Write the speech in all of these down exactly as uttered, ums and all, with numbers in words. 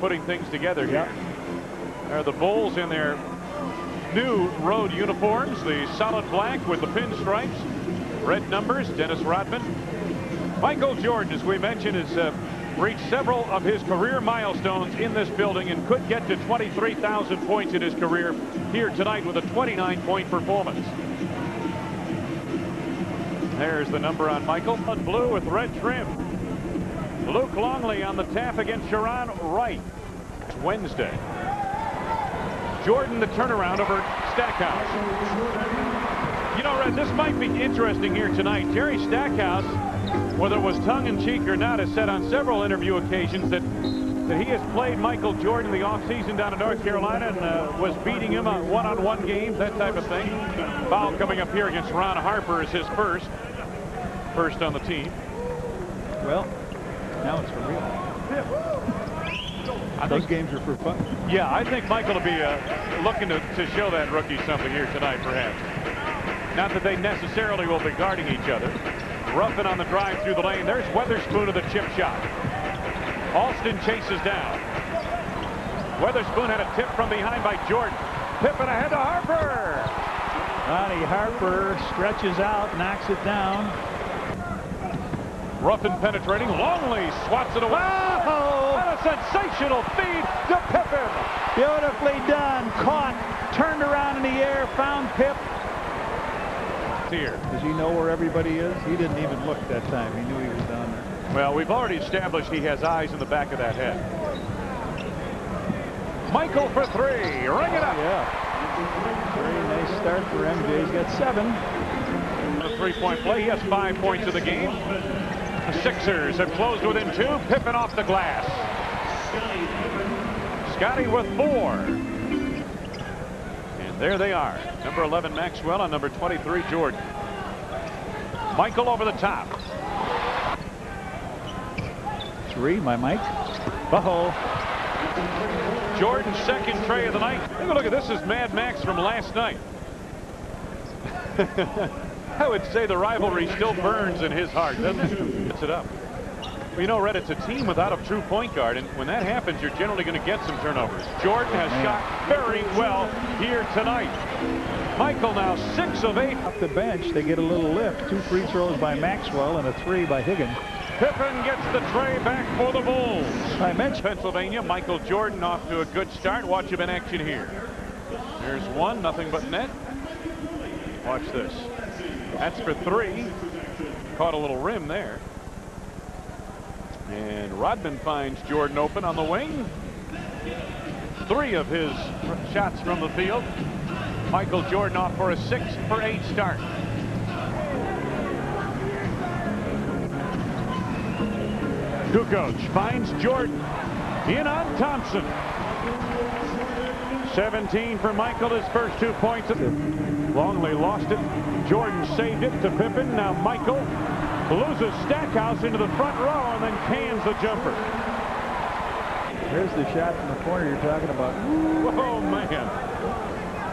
putting things together here. Yep. There are the Bulls in their new road uniforms, the solid black with the pinstripes, red numbers. Dennis Rodman. Michael Jordan, as we mentioned, has uh, reached several of his career milestones in this building and could get to twenty-three thousand points in his career here tonight with a twenty-nine point performance. There's the number on Michael, in blue with red trim. Luke Longley on the tap against Geron Wright. It's Wednesday. Jordan the turnaround over Stackhouse. You know, Red, this might be interesting here tonight. Jerry Stackhouse, whether it was tongue-in-cheek or not, has said on several interview occasions that, that he has played Michael Jordan the offseason down in North Carolina and uh, was beating him on one-on-one games, that type of thing. Foul coming up here against Ron Harper is his first. First on the team. Well, now it's for real. Yeah. Those think, games are for fun. Yeah, I think Michael will be uh, looking to, to show that rookie something here tonight, perhaps. Not that they necessarily will be guarding each other. Ruffin on the drive through the lane. There's Weatherspoon of the chip shot. Alston chases down. Weatherspoon had a tip from behind by Jordan. Pippen ahead to Harper. Scottie Harper stretches out, knocks it down. Ruffin penetrating. Longley swats it away. Wow! What a sensational feed to Pippen. Beautifully done. Caught, turned around in the air, found Pippen. Here. Does he know where everybody is? He didn't even look that time. He knew he was down there. Well, we've already established he has eyes in the back of that head. Michael for three. Ring it up. Yeah. Very nice start for M J. He's got seven. A three-point play. He has five points of the game. The Sixers have closed within two. Pippen off the glass. Scottie with four. There they are. Number eleven, Maxwell, and number twenty-three, Jordan. Michael over the top. Three, my Mike. Uh-oh. Jordan's second tray of the night. Take a look at this. This is Mad Max from last night. I would say the rivalry still burns in his heart, doesn't it? Gets it up. Well, you know, Red, it's a team without a true point guard, and when that happens, you're generally going to get some turnovers. Jordan has Man. shot very well here tonight. Michael now six of eight. Off the bench, they get a little lift. Two free throws by Maxwell and a three by Higgins. Pippen gets the tray back for the Bulls. I mentioned Pennsylvania. Michael Jordan off to a good start. Watch him in action here. There's one, nothing but net. Watch this. That's for three. Caught a little rim there. And Rodman finds Jordan open on the wing. Three of his shots from the field. Michael Jordan off for a six for eight start. Kukoc finds Jordan. In on Thompson. seventeen for Michael, his first two points. Longley lost it. Jordan saved it to Pippen. Now Michael loses Stackhouse into the front row and then cans the jumper. Here's the shot from the corner you're talking about. Oh, man.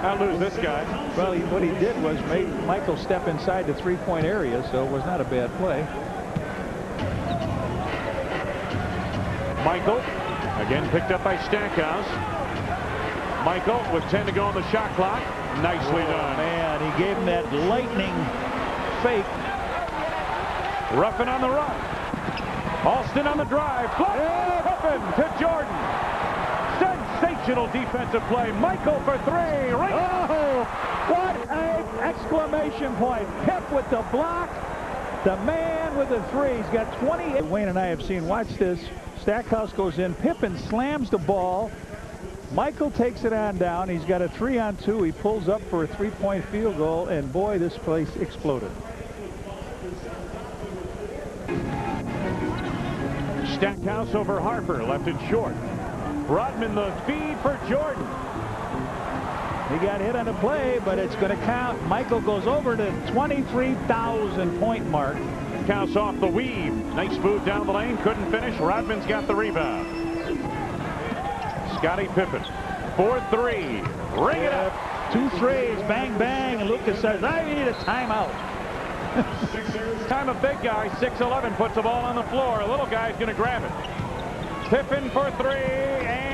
I lose this guy. Well, he, what he did was made Michael step inside the three-point area, so it was not a bad play. Michael, again picked up by Stackhouse. Michael with ten to go on the shot clock. Nicely oh, done. Man, he gave him that lightning fake. Ruffin on the run. Alston on the drive. Ruffin to Jordan. Sensational defensive play. Michael for three. Right. Oh, what an exclamation point. Pep with the block. The man with the three. He's got twenty-eight. Wayne and I have seen. Watch this. Stackhouse goes in. Pippen slams the ball. Michael takes it on down. He's got a three on two. He pulls up for a three-point field goal. And boy, this place exploded. Stackhouse over Harper, left it short. Rodman the feed for Jordan. He got hit on the play, but it's going to count. Michael goes over to twenty-three thousand point mark. Stackhouse off the weave. Nice move down the lane, couldn't finish. Rodman's got the rebound. Scottie Pippen, four three. Ring it up. Two threes, bang, bang. And Lucas says, I need a timeout. Time a big guy, six eleven, puts the ball on the floor. A little guy's going to grab it. Pippen for three, and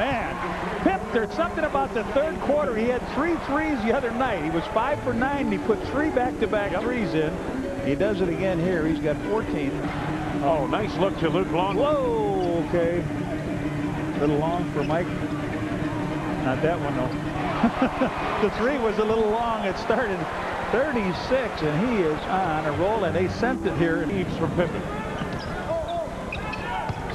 man. Pip, there's something about the third quarter. He had three threes the other night. He was five for nine. And he put three back-to-back yep. threes in. He does it again here. He's got fourteen. Oh, nice look to Luke Longley. Whoa, okay. A little long for Mike. Not that one, though. The three was a little long. It started thirty-six, and he is on a roll, and they sent it here. Eves from Pippen.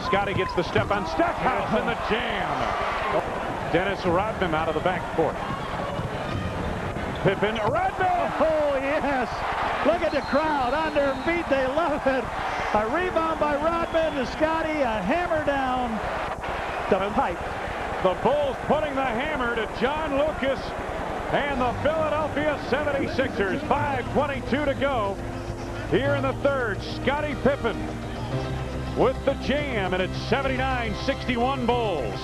Scottie gets the step on Stackhouse in the jam. Dennis Rodman out of the backcourt. Pippen, Rodman! Oh, yes! Look at the crowd on their feet. They love it. A rebound by Rodman to Scottie. A hammer down the pipe. The Bulls putting the hammer to John Lucas and the Philadelphia seventy-sixers. five twenty-two to go here in the third. Scottie Pippen with the jam, and it's seventy-nine sixty-one Bulls.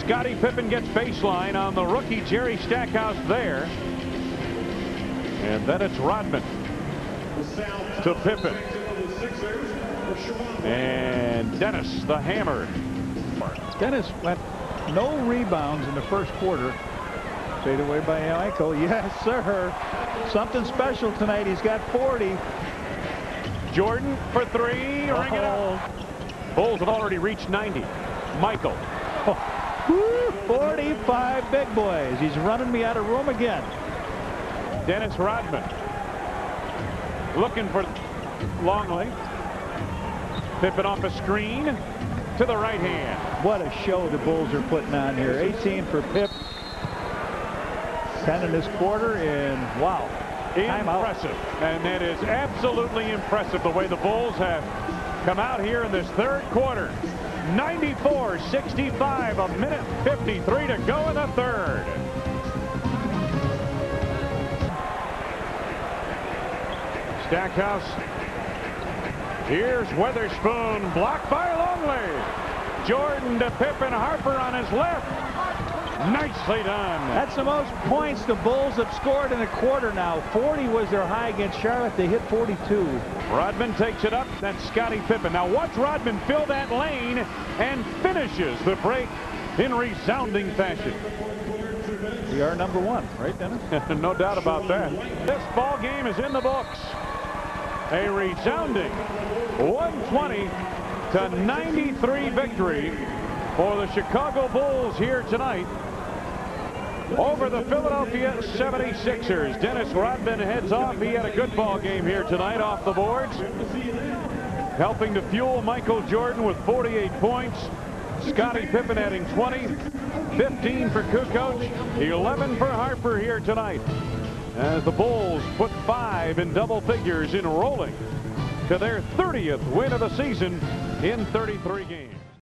Scottie Pippen gets baseline on the rookie Jerry Stackhouse there. And then it's Rodman to Pippen. And Dennis, the hammer. Dennis went no rebounds in the first quarter. Straight away by Michael. Yes, sir. Something special tonight. He's got forty. Jordan for three. Uh-oh. Ring it up. Bulls have already reached ninety. Michael. Oh. Woo, forty-five big boys. He's running me out of room again. Dennis Rodman. Looking for Longley. Pippin off a screen to the right hand. What a show the Bulls are putting on here. eighteen for Pip. ten in this quarter, and wow, impressive. And it is absolutely impressive the way the Bulls have come out here in this third quarter. ninety-four sixty-five, a minute fifty-three to go in the third. Stackhouse. Here's Weatherspoon, blocked by Longley. Jordan to Pippen, Harper on his left. Nicely done. That's the most points the Bulls have scored in a quarter now. forty was their high against Charlotte. They hit forty-two. Rodman takes it up. That's Scottie Pippen. Now watch Rodman fill that lane and finishes the break in resounding fashion. We are number one, right, Dennis? No doubt about that. This ball game is in the books. A resounding one twenty to ninety-three victory for the Chicago Bulls here tonight over the Philadelphia seventy-sixers. Dennis Rodman heads off. He had a good ball game here tonight off the boards, helping to fuel Michael Jordan with forty-eight points. Scottie Pippen adding twenty, fifteen for Kukoc, eleven for Harper here tonight, as the Bulls put five in double figures in rolling to their thirtieth win of the season in thirty-three games.